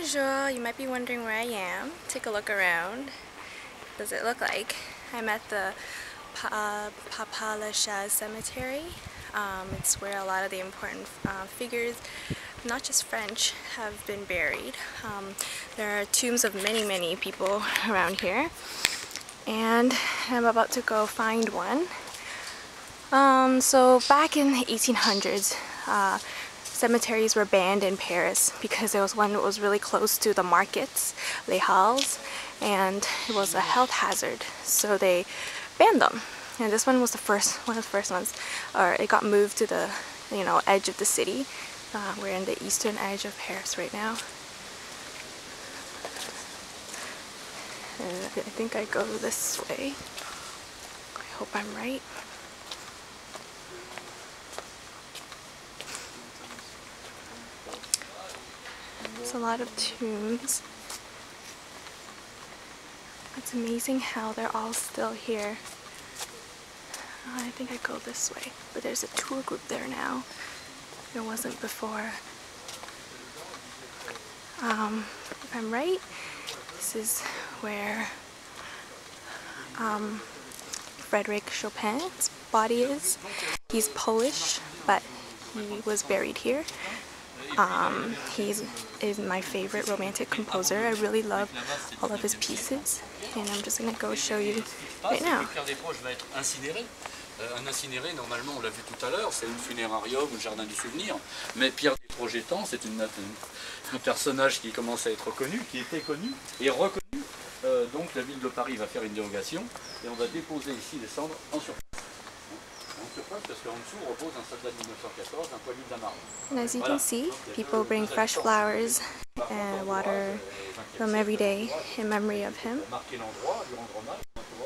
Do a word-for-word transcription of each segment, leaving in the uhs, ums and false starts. Bonjour, you might be wondering where I am. Take a look around. What does it look like? I'm at the uh, Père-Lachaise Cemetery. Um, it's where a lot of the important uh, figures, not just French, have been buried. Um, there are tombs of many, many people around here. And I'm about to go find one. Um, so back in the eighteen hundreds, uh, cemeteries were banned in Paris because there was one that was really close to the markets, Les Halles, and it was a health hazard, so they banned them. And this one was the first, one of the first ones, or it got moved to the, you know, edge of the city. Uh, we're in the eastern edge of Paris right now. And I think I go this way. I hope I'm right. There's a lot of tombs. It's amazing how they're all still here. Oh, I think I go this way, but there's a tour group there now. There wasn't before. Um, if I'm right, this is where um, Frédéric Chopin's body is. He's Polish, but he was buried here. Um, he's is my favorite romantic composer. I really love all of his pieces, and I'm just going to go show you right now. Un incinéré, normalement, on l'a vu tout à l'heure, c'est un funérarium ou le jardin du souvenir. Mais Pierre Desproges, c'est un personnage qui commence à être connu, qui était connu et reconnu. Euh, donc la ville de Paris va faire une dérogation et on va déposer ici les cendres en surface. And as you can see, people bring fresh flowers and water from every day in memory of him,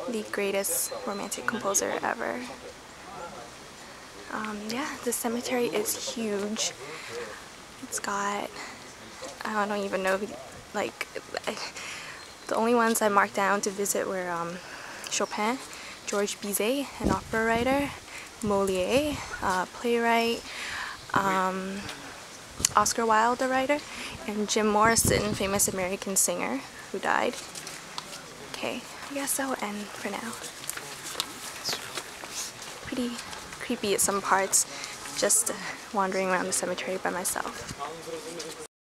the greatest romantic composer ever. Um, yeah, the cemetery is huge. It's got, I don't even know, like, the only ones I marked down to visit were um, Chopin, Georges Bizet, an opera writer, Molière, uh, playwright, um, Oscar Wilde, the writer, and Jim Morrison, famous American singer who died. Okay, I guess I'll end for now. It's pretty creepy at some parts, just wandering around the cemetery by myself.